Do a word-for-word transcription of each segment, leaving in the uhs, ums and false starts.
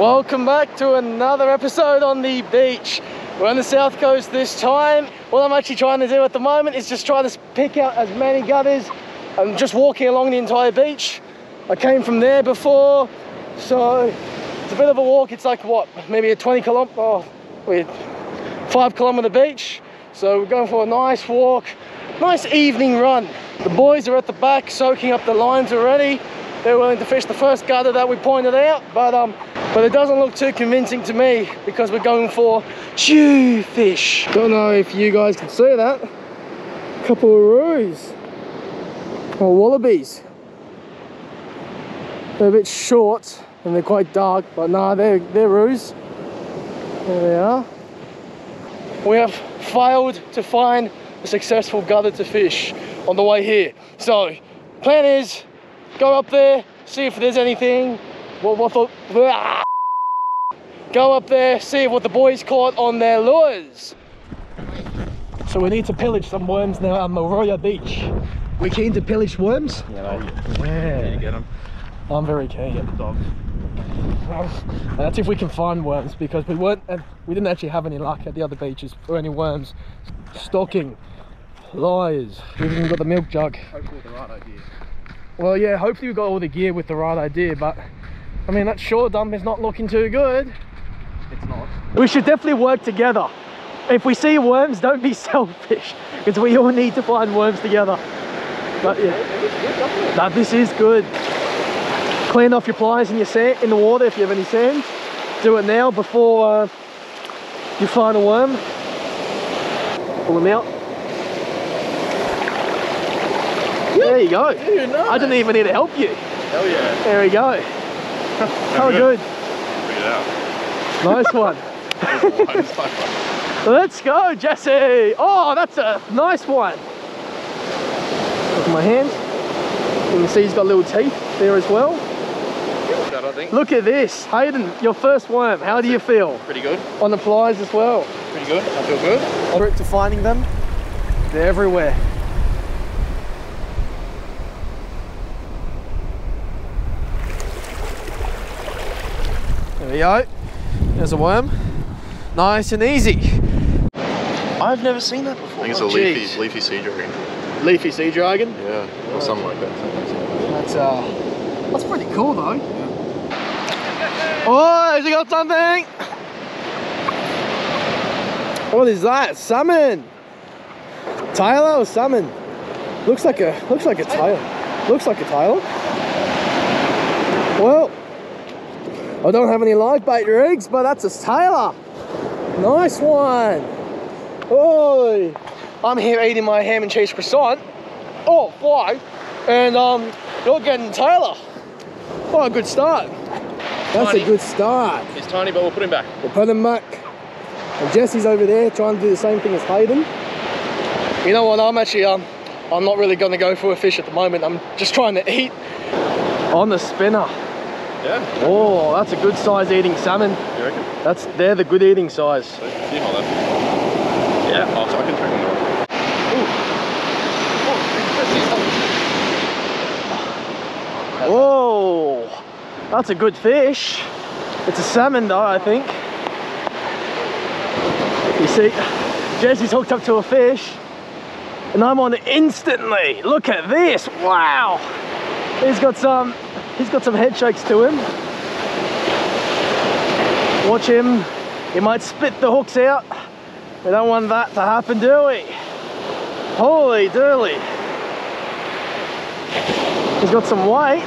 Welcome back to another episode on the beach. We're on the south coast this time. What I'm actually trying to do at the moment is just try to pick out as many gutters. I'm just walking along the entire beach. I came from there before, so it's a bit of a walk. It's like what, maybe a twenty kilometer, oh, we're five kilometer beach. So we're going for a nice walk, nice evening run. The boys are at the back soaking up the lines already. They're willing to fish the first gutter that we pointed out, but um. But it doesn't look too convincing to me because we're going for chew fish. Don't know if you guys can see that. Couple of roos or wallabies. They're a bit short and they're quite dark, but nah, they're they're roos. There they are. We have failed to find a successful gutter to fish on the way here. So plan is go up there, see if there's anything. What, what the, blah. Go up there, see what the boys caught on their lures. So we need to pillage some worms now on Narooma Beach. We're keen to pillage worms? Yeah, mate. Yeah. You get them. I'm very keen. Get the dogs. That's if we can find worms, because we weren't, we didn't actually have any luck at the other beaches for any worms. Stocking, pliers. We've even got the milk jug. Hopefully the right idea. Well, yeah, hopefully we got all the gear with the right idea, but I mean, that shore dump is not looking too good. It's not. We should definitely work together. If we see worms, don't be selfish, because we all need to find worms together. But yeah, no, this is good. Clean off your pliers in your sand, in the water if you have any sand. Do it now before uh, you find a worm. Pull them out. There you go. Dude, nice. I didn't even need to help you. Hell yeah. There we go. How good. Look at that. Nice one. Let's go, Jesse. Oh, that's a nice one. Look at my hand. You can see he's got little teeth there as well. That, I think. Look at this. Hayden, your first worm. How do you feel? Pretty good. On the pliers as well. Pretty good. I feel good. I'm route to finding them. They're everywhere. There we go, there's a worm. Nice and easy. I've never seen that before. I think it's oh, a leafy, leafy sea dragon. Leafy sea dragon? Yeah, oh. Or something like that. That's, uh, that's pretty cool though. Yeah. Oh, has he got something? What is that? Salmon! Tailor or salmon? Looks like a, looks like a tailor. Looks like a tailor. Well, I don't have any live bait rigs, but that's a tailor. Nice one. Oi. I'm here eating my ham and cheese croissant. Oh, why? And um, you're getting tailor. Oh, a good start. That's tiny. A good start. He's tiny, but we'll put him back. We'll put him back. And Jesse's over there trying to do the same thing as Hayden. You know what? I'm actually um, I'm not really going to go for a fish at the moment. I'm just trying to eat. On the spinner. Yeah. Oh, that's a good size eating salmon. You reckon? That's, they're the good eating size. So, you hold that. Yeah, oh, so I can turn them around. Whoa, that's a good fish. It's a salmon though, I think. You see, Jesse's hooked up to a fish and I'm on it instantly. Look at this, wow. He's got some... He's got some head shakes to him. Watch him. He might spit the hooks out. We don't want that to happen, do we? Holy dooly. He's got some weight.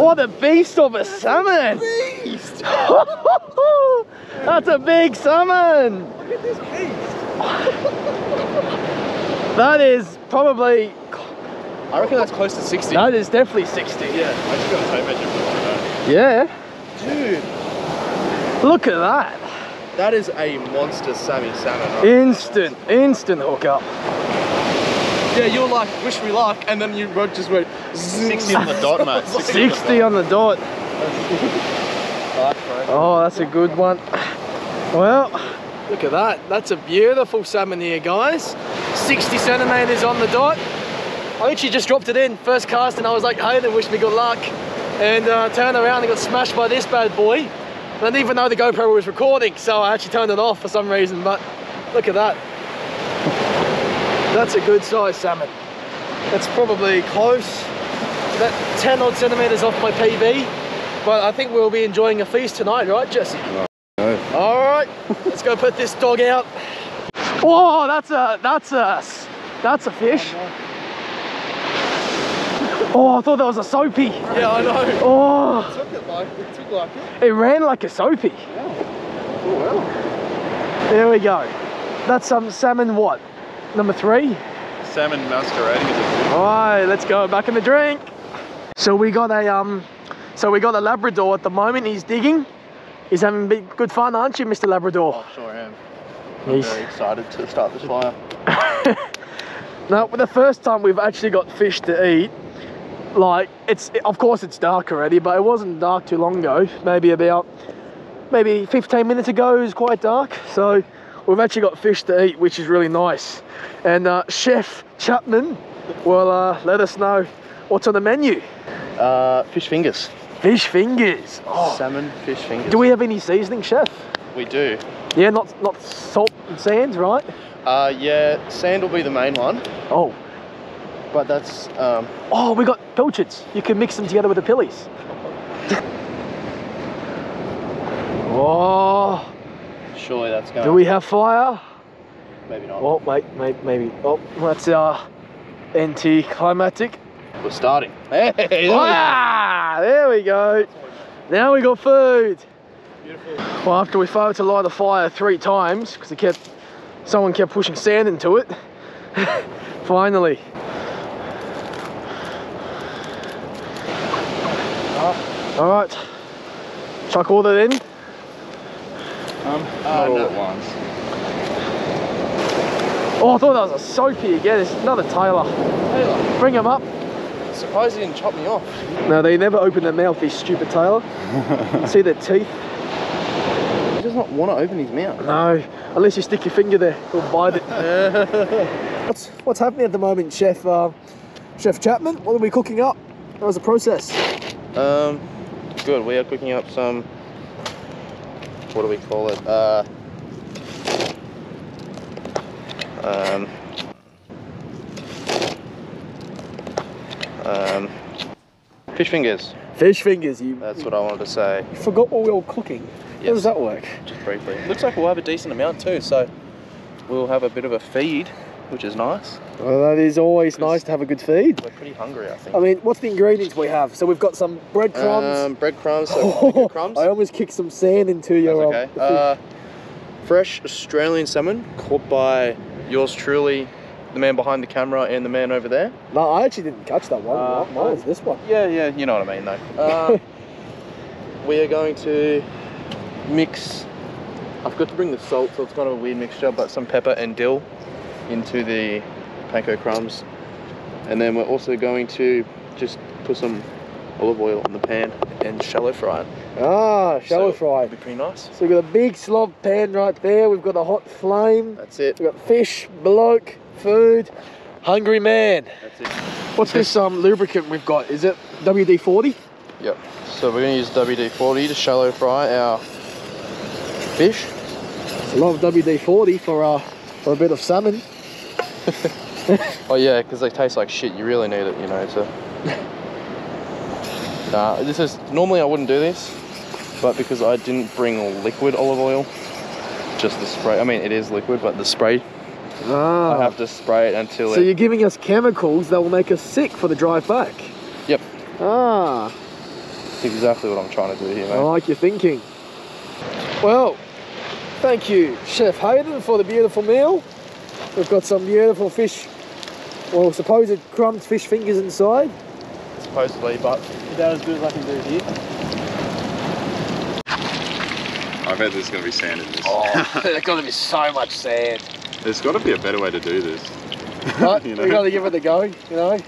What a beast of a salmon! That's a beast! That's a big salmon! Look at this beast! That is probably... I reckon that's close to sixty. That is definitely sixty. Yeah, I just got a tape measure for that. Yeah. Dude. Look at that. That is a monster Sammy salmon. Right? Instant, instant hookup. Yeah, you're like, wish me luck, and then you just went sixty on the dot, mate. sixty on the dot. Oh, that's a good one. Well, look at that. That's a beautiful salmon here, guys. sixty centimeters on the dot. I actually just dropped it in, first cast, and I was like, hey, they wish me good luck. and uh, turned around and got smashed by this bad boy. I didn't even know the GoPro was recording, so I actually turned it off for some reason, but look at that. That's a good size salmon. That's probably close, that ten odd centimeters off my P B, but I think we'll be enjoying a feast tonight, right, Jesse? Oh, no. All right, let's go put this dog out. Whoa, that's a, that's a, that's a fish. Oh, I thought that was a soapy. Yeah, I know. Oh. It took it like, it took like it. It ran like a soapy. Yeah. Oh, well. There we go. That's some um, salmon what? Number three? Salmon masquerading as a fish. All right, let's go back in the drink. So we got a, um, so we got a Labrador at the moment. He's digging. He's having big, good fun, aren't you, Mister Labrador? Oh, sure am. I'm He's... very excited to start this fire. Now, for the first time we've actually got fish to eat. Like, it's of course it's dark already, but it wasn't dark too long ago. Maybe about maybe fifteen minutes ago, it was quite dark. So we've actually got fish to eat, which is really nice. And uh, Chef Chapman will uh, let us know what's on the menu. Uh, fish fingers. Fish fingers. Oh. Salmon fish fingers. Do we have any seasoning, Chef? We do. Yeah, not not salt and sand, right? Uh, yeah, sand will be the main one. Oh. But that's... Um... Oh, we got pilchards. You can mix them together with the pillies. Oh. Surely that's going... Do we have fire? Maybe not. Oh, wait, maybe, maybe. Oh, that's our anticlimactic. We're starting. Hey, there, ah, we there we go. Now we got food. Beautiful. Well, after we failed to light the fire three times, because kept, someone kept pushing sand into it, finally. All right, chuck all that in. Um, uh, all no. at once. Oh, I thought that was a soapy again. It's another Taylor. Taylor. Bring him up. I'm surprised he didn't chop me off. No, they never open their mouth, these stupid Taylor. See their teeth. He does not want to open his mouth. No, unless you stick your finger there, he'll bite it. what's What's happening at the moment, Chef uh, Chef Chapman? What are we cooking up? That was the process. Um. Good, we are cooking up some, what do we call it, uh, um, um, fish fingers. Fish fingers, you... That's what I wanted to say. You forgot what we were cooking. Yes. How does that work? Just briefly. It looks like we'll have a decent amount too, so we'll have a bit of a feed, which is nice. Well, that is always nice to have a good feed. We're pretty hungry, I think. I mean, what's the ingredients we have? So we've got some breadcrumbs. Um, breadcrumbs, so crumbs. I almost kicked some sand into your... That's okay. Uh, fresh Australian salmon caught by yours truly, the man behind the camera and the man over there. No, I actually didn't catch that one. Uh, Mine was this one. Yeah, yeah, you know what I mean, though. Uh, we are going to mix... I've got to bring the salt, so it's kind of a weird mixture, but some pepper and dill into the panko crumbs, and then we're also going to just put some olive oil on the pan and shallow fry it. Ah, shallow so fry. It'd be pretty nice. So we've got a big slob pan right there. We've got a hot flame. That's it. We've got fish, bloke, food, hungry man. That's it. What's this um, lubricant we've got? Is it W D forty? Yep. So we're going to use W D forty to shallow fry our fish. It's a lot of W D forty for uh, for a bit of salmon. Oh yeah, because they taste like shit. You really need it, you know. So, nah, this is normally I wouldn't do this, but because I didn't bring liquid olive oil, just the spray. I mean, it is liquid, but the spray. Ah. I have to spray it until. So it... you're giving us chemicals that will make us sick for the drive back. Yep. Ah. That's exactly what I'm trying to do here, mate. I like your thinking. Well, thank you, Chef Hayden, for the beautiful meal. We've got some beautiful fish, well, supposed crumbed fish fingers inside. Supposedly, but is that as good as I can do here? I bet there's going to be sand in this. Oh, there's going to be so much sand. There's got to be a better way to do this. But you know? We've got to give it a go, you know? Look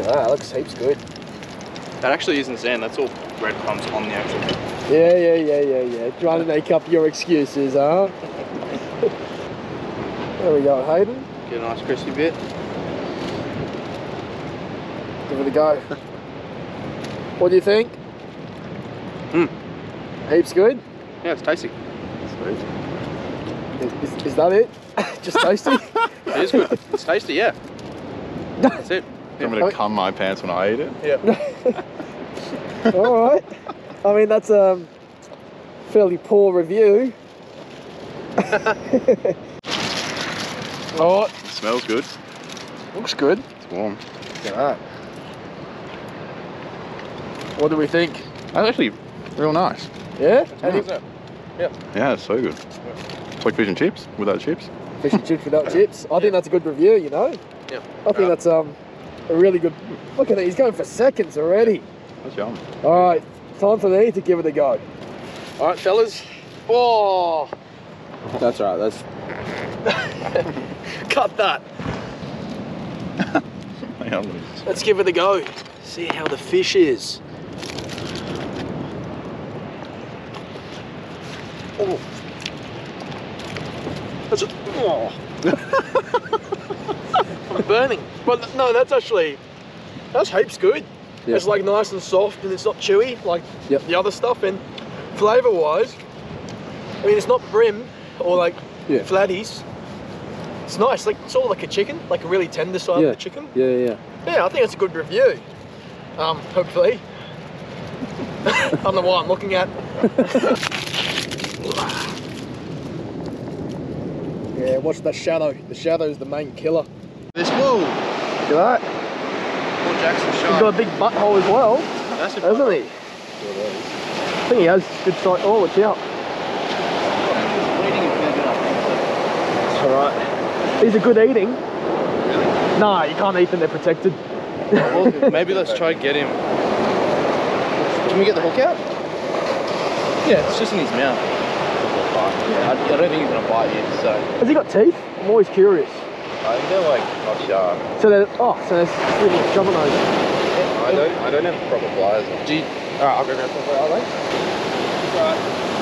at that, it looks heaps good. That actually isn't sand, that's all breadcrumbs on the actual thing. Yeah, yeah, yeah, yeah, yeah. Trying to make up your excuses, huh? There we go, Hayden. Get a nice crispy bit. Give it a go. What do you think? Mm. Heaps good? Yeah, it's tasty. Sweet. Is, is, is that it? Just tasty? It is good. It's tasty, yeah. That's it. Yeah. I'm going to cum my pants when I eat it. Yeah. All right. I mean, that's a fairly poor review. Oh, it smells good. Looks good. It's warm. Look at that. What do we think? That's actually real nice. Yeah? How do you think? Yeah. Yeah, it's so good. It's like fish and chips without chips. Fish and chips without chips. I yeah. think that's a good review, you know? Yeah. I think yeah. that's um, a really good... Look at that, he's going for seconds already. That's yum. All right, time for me to give it a go. All right, fellas. Oh! That's right, that's... Cut that. Let's give it a go. See how the fish is. Oh. That's a... oh. I'm burning. But no, that's actually, that's heaps good. Yep. It's like nice and soft and it's not chewy like yep. the other stuff. And flavour wise, I mean, it's not brim or like yeah. flatties. It's nice, like it's all like a chicken, like a really tender side yeah. of the chicken. Yeah, yeah. Yeah, I think it's a good review. Um, hopefully. I don't know what I'm looking at. Yeah, watch that shadow. The shadow's the main killer. This whoa! Look at that. Poor Jackson shark. He's got a big butthole as well. That's a hasn't he? I think he has good sight. Oh, watch out. It's alright. These are good eating. Really? Nah, you can't eat them, they're protected. Well, maybe let's try and get him. Can we get the hook out? Yeah, it's just in his mouth. Yeah, I don't think he's going to bite you, so... Has he got teeth? I'm always curious. I think they're like not sharp. So they're... Oh, so they're really jumping over. Yeah, I don't, I don't have proper pliers on. Alright, I'll go grab some pliers, are they? Alright.